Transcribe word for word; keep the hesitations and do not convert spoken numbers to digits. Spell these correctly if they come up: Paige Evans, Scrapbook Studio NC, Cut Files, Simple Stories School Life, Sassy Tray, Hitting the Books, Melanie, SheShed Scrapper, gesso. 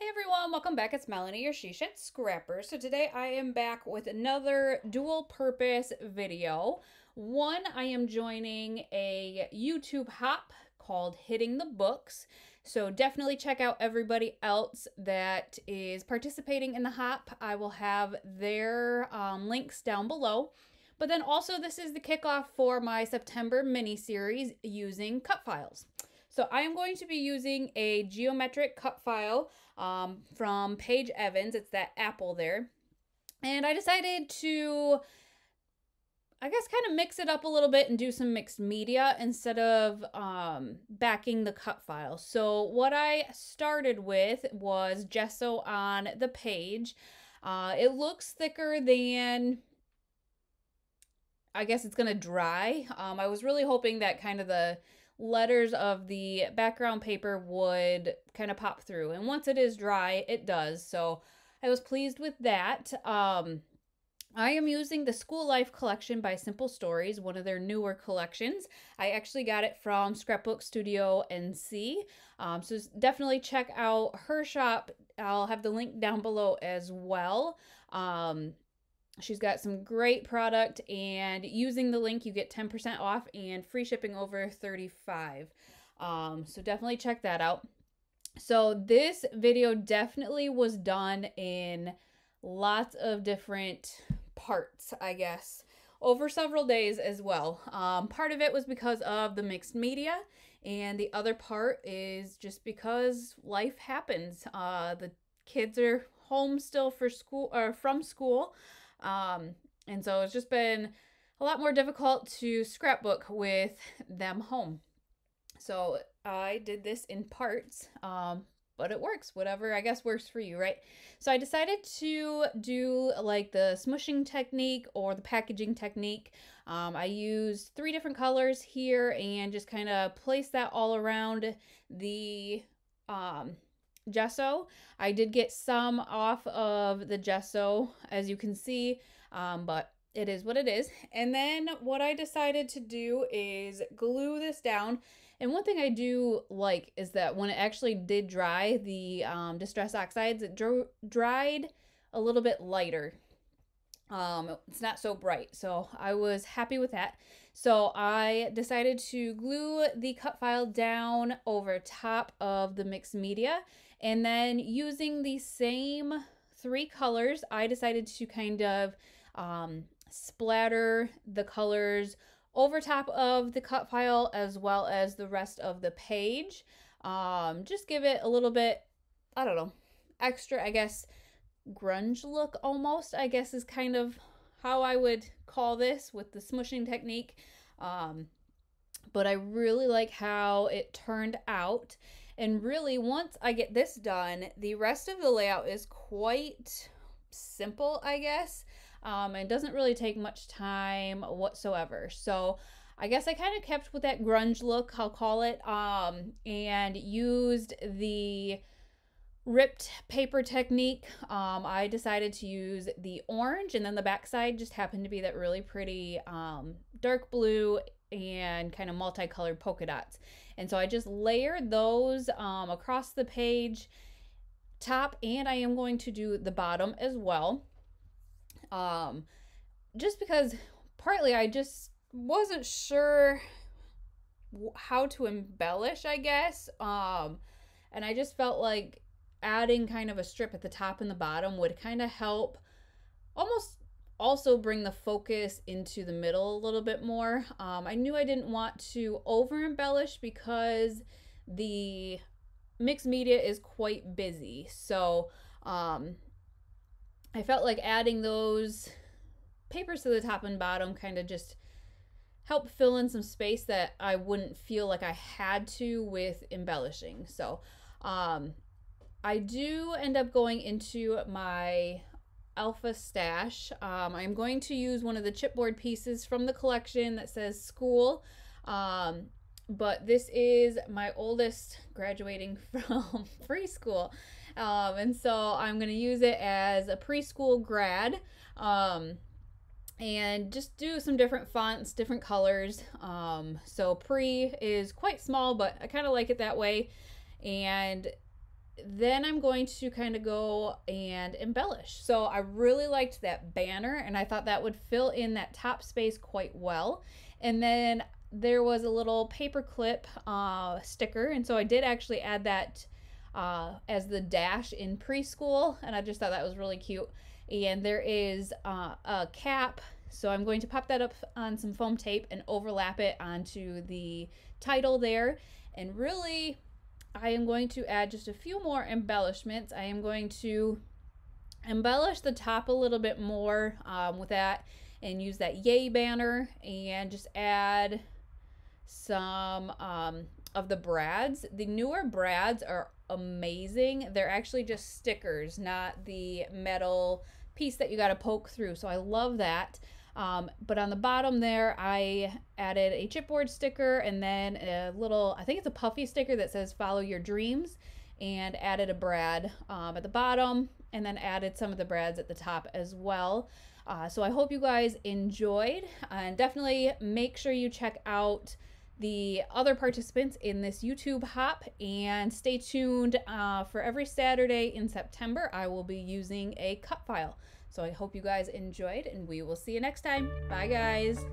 Hey everyone, welcome back. It's Melanie, your SheShed Scrapper. So today I am back with another dual purpose video. One, I am joining a YouTube hop called Hitting the Books. So definitely check out everybody else that is participating in the hop. I will have their um, links down below. But then also this is the kickoff for my September mini series using cut files. So I am going to be using a geometric cut file um, from Paige Evans. It's that apple there. And I decided to, I guess, kind of mix it up a little bit and do some mixed media instead of um, backing the cut file. So what I started with was gesso on the page. Uh, it looks thicker than... I guess it's going to dry. Um, I was really hoping that kind of the letters of the background paper would kind of pop through. And once it is dry, it does. So I was pleased with that. Um, I am using the School Life collection by Simple Stories, one of their newer collections. I actually got it from Scrapbook Studio N C. Um, so definitely check out her shop. I'll have the link down below as well. Um, She's got some great product, and using the link, you get ten percent off and free shipping over thirty-five. Um, so definitely check that out. So this video definitely was done in lots of different parts, I guess, over several days as well. Um, part of it was because of the mixed media, and the other part is just because life happens. Uh, the kids are home still for school or from school. Um, and so it's just been a lot more difficult to scrapbook with them home. So I did this in parts, um, but it works, whatever I guess works for you, right? So I decided to do like the smushing technique or the packaging technique. Um, I used three different colors here and just kind of placed that all around the, um, gesso. I did get some off of the gesso, as you can see, um, but it is what it is. And then what I decided to do is glue this down. And one thing I do like is that when it actually did dry, the um, Distress Oxides, it dried a little bit lighter. Um, it's not so bright, so I was happy with that. So I decided to glue the cut file down over top of the mixed media, and then using the same three colors, I decided to kind of um, splatter the colors over top of the cut file as well as the rest of the page. Um, just give it a little bit, I don't know, extra, I guess, grunge look almost, I guess, is kind of how I would call this with the smushing technique. Um, but I really like how it turned out. And really, once I get this done, the rest of the layout is quite simple, I guess. Um, and doesn't really take much time whatsoever. So I guess I kind of kept with that grunge look, I'll call it, um, and used the ripped paper technique. um, I decided to use the orange, and then the backside just happened to be that really pretty um, dark blue and kind of multicolored polka dots. And so I just layered those um, across the page top, and I am going to do the bottom as well, um, just because partly I just wasn't sure how to embellish, I guess, um, and I just felt like adding kind of a strip at the top and the bottom would kind of help almost also bring the focus into the middle a little bit more. Um, I knew I didn't want to over embellish because the mixed media is quite busy. So um, I felt like adding those papers to the top and bottom kind of just help fill in some space that I wouldn't feel like I had to with embellishing. So um, I do end up going into my alpha stash. Um, I'm going to use one of the chipboard pieces from the collection that says school. Um, but this is my oldest graduating from preschool. Um, and so I'm going to use it as a preschool grad, um, and just do some different fonts, different colors. Um, so pre is quite small, but I kind of like it that way. And Then I'm going to kind of go and embellish. So I really liked that banner, and I thought that would fill in that top space quite well. And then there was a little paper clip uh, sticker, and so I did actually add that uh, as the dash in preschool, and I just thought that was really cute. And there is uh, a cap, so I'm going to pop that up on some foam tape and overlap it onto the title there. And really, I am going to add just a few more embellishments. I am going to embellish the top a little bit more um, with that, and use that yay banner, and just add some um, of the brads. The newer brads are amazing. They're actually just stickers, not the metal piece that you got to poke through. So I love that. Um, but on the bottom there, I added a chipboard sticker, and then a little, I think it's a puffy sticker that says follow your dreams, and added a brad um, at the bottom, and then added some of the brads at the top as well. Uh, so I hope you guys enjoyed, and definitely make sure you check out the other participants in this YouTube hop, and stay tuned uh, for every Saturday in September. I will be using a cut file. So I hope you guys enjoyed, and we will see you next time. Bye guys.